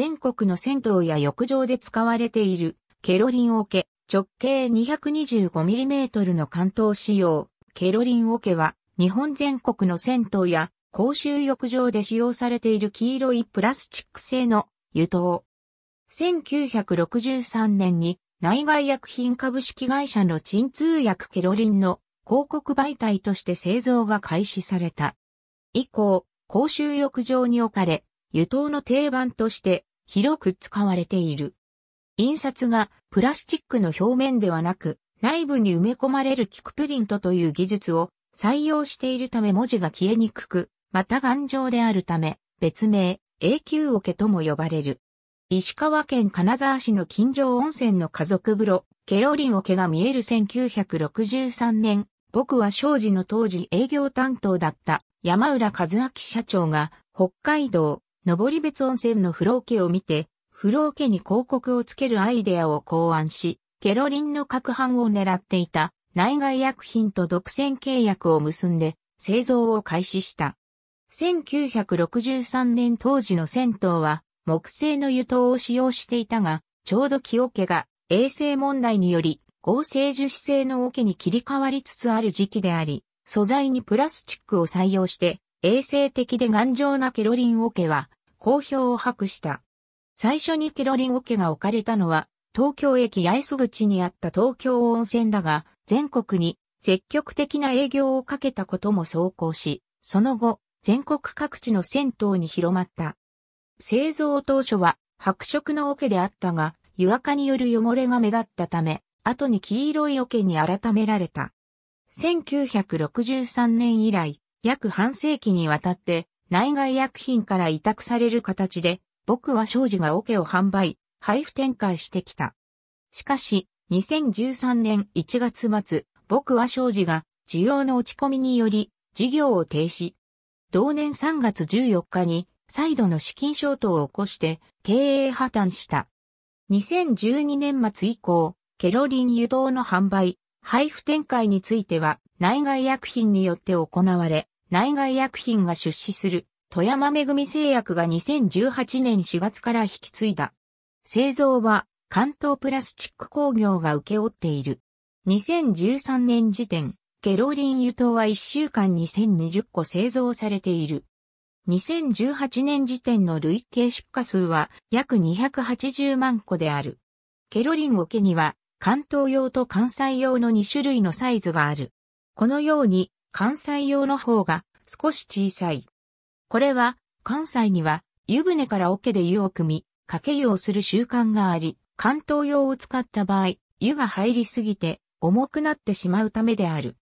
全国の銭湯や浴場で使われている、ケロリン桶、直径 225mm の関東仕様。ケロリン桶は、日本全国の銭湯や、公衆浴場で使用されている黄色いプラスチック製の油筒。1963年に内外薬品株式会社の鎮痛薬ケロリンの広告媒体として製造が開始された。以降、公衆浴場に置かれ、油筒の定番として広く使われている。印刷がプラスチックの表面ではなく、内部に埋め込まれる菊プリントという技術を採用しているため文字が消えにくく、また頑丈であるため、別名、永久桶とも呼ばれる。石川県金沢市の金城温泉の家族風呂、ケロリン桶が見える1963年、僕は庄司の当時営業担当だった山浦和明社長が、北海道、登別温泉の風呂桶を見て、風呂桶に広告をつけるアイデアを考案し、ケロリンの拡販を狙っていた内外薬品と独占契約を結んで、製造を開始した。1963年当時の銭湯は、木製の油筒を使用していたが、ちょうど木桶が衛生問題により合成樹脂製の桶に切り替わりつつある時期であり、素材にプラスチックを採用して衛生的で頑丈なケロリン桶は好評を博した。最初にケロリン桶が置かれたのは東京駅八重洲口にあった東京温泉だが、全国に積極的な営業をかけたことも奏功し、その後全国各地の銭湯に広まった。製造当初は白色の桶であったが、湯垢による汚れが目立ったため、後に黄色い桶に改められた。1963年以来、約半世紀にわたって、内外薬品から委託される形で、僕は庄司が桶を販売、配布展開してきた。しかし、2013年1月末、僕は庄司が需要の落ち込みにより、事業を停止。同年3月14日に、再度の資金ショートを起こして経営破綻した。2012年末以降、ケロリン油筒の販売、配布展開については内外薬品によって行われ、内外薬品が出資する富山めぐみ製薬が2018年4月から引き継いだ。製造は関東プラスチック工業が請け負っている。2013年時点、ケロリン油筒は1週間に1020個製造されている。2018年時点の累計出荷数は約280万個である。ケロリン桶には関東用と関西用の2種類のサイズがある。このように関西用の方が少し小さい。これは関西には湯船から桶で湯を汲み、かけ湯をする習慣があり、関東用を使った場合、湯が入りすぎて重くなってしまうためである。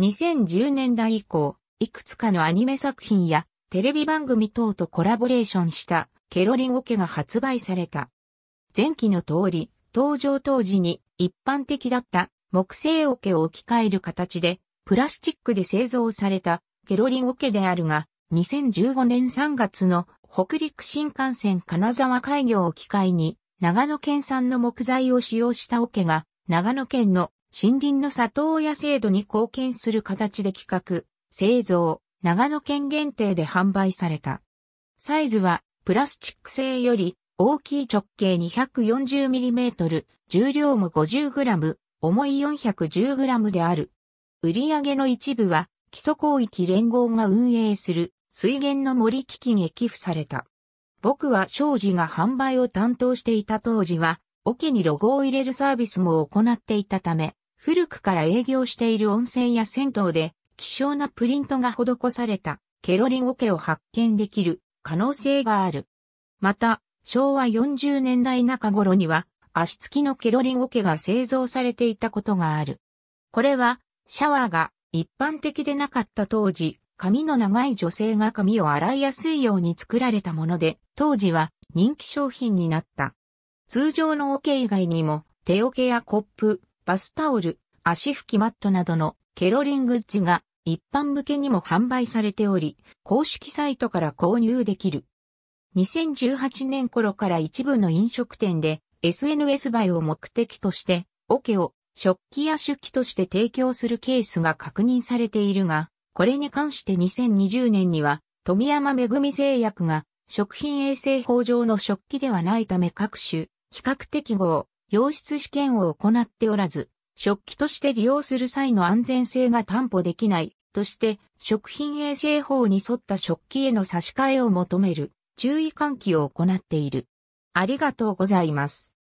2010年代以降、いくつかのアニメ作品やテレビ番組等とコラボレーションしたケロリン桶が発売された。前期の通り、登場当時に一般的だった木製桶を置き換える形でプラスチックで製造されたケロリン桶であるが、2015年3月の北陸新幹線金沢開業を機会に長野県産の木材を使用した桶が長野県の森林の里親制度に貢献する形で企画、製造、長野県限定で販売された。サイズはプラスチック製より大きい直径 240mm、重量も 50g、重い 410g である。売上の一部は基礎広域連合が運営する水源の森基金へ寄付された。僕は庄司が販売を担当していた当時は、桶にロゴを入れるサービスも行っていたため、古くから営業している温泉や銭湯で、希少なプリントが施されたケロリン桶を発見できる可能性がある。また、昭和40年代中頃には足つきのケロリン桶が製造されていたことがある。これはシャワーが一般的でなかった当時、髪の長い女性が髪を洗いやすいように作られたもので、当時は人気商品になった。通常の桶以外にも手桶やコップ、バスタオル、足拭きマットなどのケロリングッズが一般向けにも販売されており、公式サイトから購入できる。2018年頃から一部の飲食店で SNS 映えを目的として、桶を食器や酒器として提供するケースが確認されているが、これに関して2020年には、富山めぐみ製薬が食品衛生法上の食器ではないため各種、比較適合、良質試験を行っておらず、食器として利用する際の安全性が担保できないとして、食品衛生法に沿った食器への差し替えを求める注意喚起を行っている。ありがとうございます。